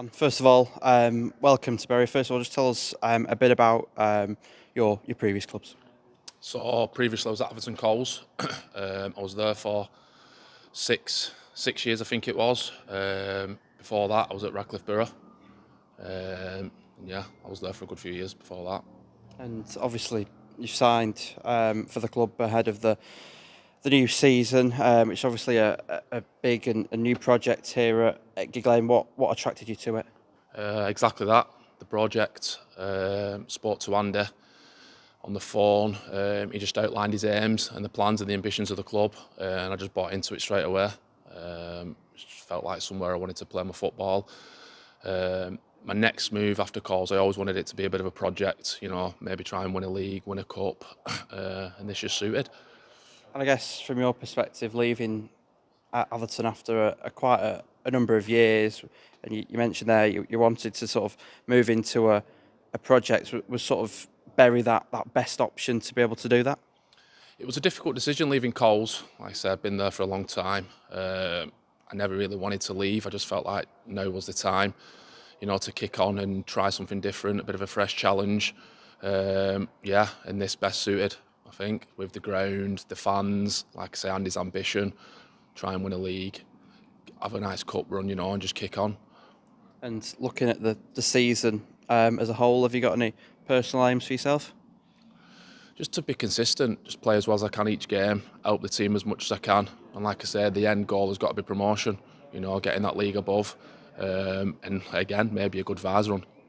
Dan, first of all, welcome to Bury. First of all, just tell us a bit about your previous clubs. So previously I was at Atherton Collieries. I was there for six years, I think it was. Before that, I was at Radcliffe Borough. Yeah, I was there for a good few years before that. And obviously, you've signed for the club ahead of the new season. It's obviously a big and a new project here at Gigg Lane. What attracted you to it? Exactly that, the project. Spoke to Andy on the phone. He just outlined his aims and the plans and the ambitions of the club, and I just bought into it straight away. Just felt like somewhere I wanted to play my football. My next move after Calls, I always wanted it to be a bit of a project, you know, maybe try and win a league, win a cup, and this just suited. And I guess from your perspective, leaving at Atherton after quite a number of years, and you mentioned there you wanted to sort of move into a project, was sort of Bury that best option to be able to do that? It was a difficult decision leaving Coles. Like I said, I've been there for a long time. I never really wanted to leave. I just felt like now was the time, you know, to kick on and try something different, a bit of a fresh challenge. Yeah, and this best suited, I think, with the ground, the fans, like I say, Andy's ambition, try and win a league, have a nice cup run, you know, and just kick on. And looking at the season as a whole, have you got any personal aims for yourself? Just to be consistent, just play as well as I can each game, help the team as much as I can. And like I said, the end goal has got to be promotion, you know, getting that league above. And again, maybe a good Vaz run.